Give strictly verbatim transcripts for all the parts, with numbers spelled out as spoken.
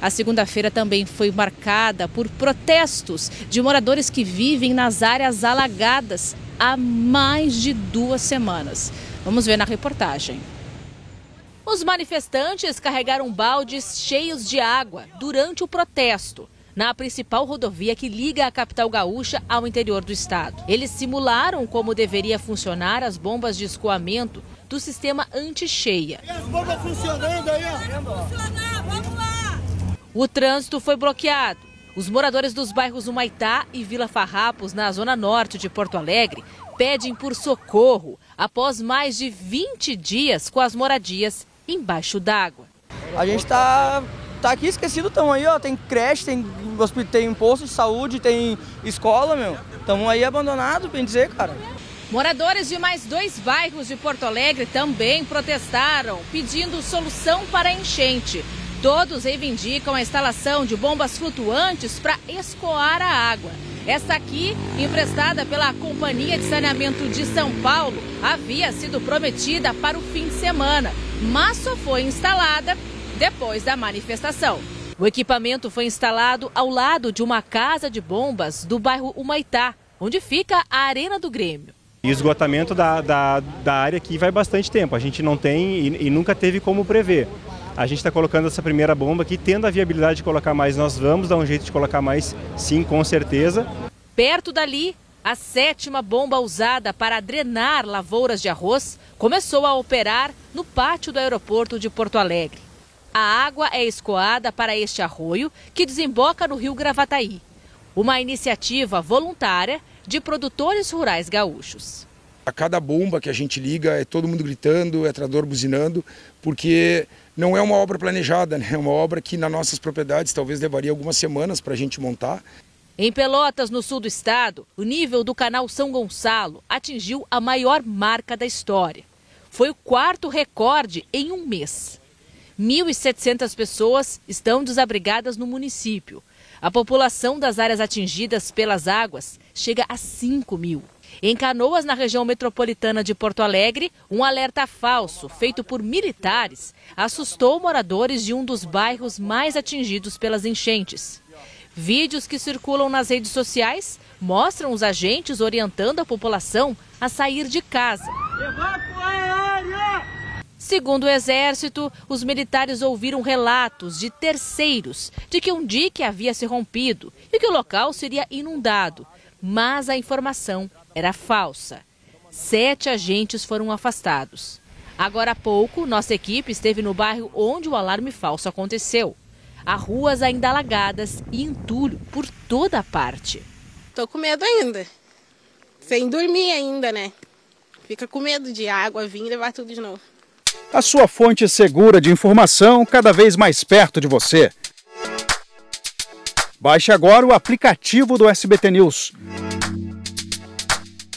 A segunda-feira também foi marcada por protestos de moradores que vivem nas áreas alagadas há mais de duas semanas. Vamos ver na reportagem. Os manifestantes carregaram baldes cheios de água durante o protesto na principal rodovia que liga a capital gaúcha ao interior do estado. Eles simularam como deveria funcionar as bombas de escoamento do sistema anti-cheia. E as bombas funcionando aí, ó. Vamos lá. O trânsito foi bloqueado. Os moradores dos bairros Humaitá e Vila Farrapos, na zona norte de Porto Alegre, pedem por socorro após mais de vinte dias com as moradias embaixo d'água. A gente está... Tá aqui esquecido, tamo aí, ó, tem creche, tem, tem posto de saúde, tem escola, meu. Tamo aí abandonado, bem dizer, cara. Moradores de mais dois bairros de Porto Alegre também protestaram, pedindo solução para a enchente. Todos reivindicam a instalação de bombas flutuantes para escoar a água. Esta aqui, emprestada pela Companhia de Saneamento de São Paulo, havia sido prometida para o fim de semana, mas só foi instalada depois da manifestação. O equipamento foi instalado ao lado de uma casa de bombas do bairro Humaitá, onde fica a Arena do Grêmio. O esgotamento da, da, da área aqui vai bastante tempo, a gente não tem e, e nunca teve como prever. A gente está colocando essa primeira bomba aqui, tendo a viabilidade de colocar mais, nós vamos dar um jeito de colocar mais, sim, com certeza. Perto dali, a sétima bomba usada para drenar lavouras de arroz começou a operar no pátio do aeroporto de Porto Alegre. A água é escoada para este arroio, que desemboca no rio Gravataí. Uma iniciativa voluntária de produtores rurais gaúchos. A cada bomba que a gente liga, é todo mundo gritando, é trator buzinando, porque não é uma obra planejada, né? É uma obra que nas nossas propriedades talvez levaria algumas semanas para a gente montar. Em Pelotas, no sul do estado, o nível do canal São Gonçalo atingiu a maior marca da história. Foi o quarto recorde em um mês. mil e setecentas pessoas estão desabrigadas no município. A população das áreas atingidas pelas águas chega a cinco mil. Em Canoas, na região metropolitana de Porto Alegre, um alerta falso feito por militares assustou moradores de um dos bairros mais atingidos pelas enchentes. Vídeos que circulam nas redes sociais mostram os agentes orientando a população a sair de casa. Segundo o Exército, os militares ouviram relatos de terceiros de que um dique havia se rompido e que o local seria inundado, mas a informação era falsa. Sete agentes foram afastados. Agora há pouco, nossa equipe esteve no bairro onde o alarme falso aconteceu. Há ruas ainda alagadas e entulho por toda a parte. Tô com medo ainda, sem dormir ainda, né? Fica com medo de água vir e levar tudo de novo. A sua fonte segura de informação cada vez mais perto de você. Baixe agora o aplicativo do S B T News.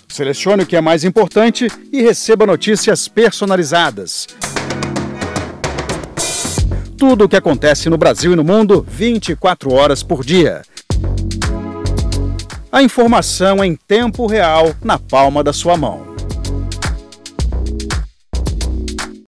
Selecione o que é mais importante e receba notícias personalizadas. Tudo o que acontece no Brasil e no mundo, vinte e quatro horas por dia. A informação em tempo real na palma da sua mão.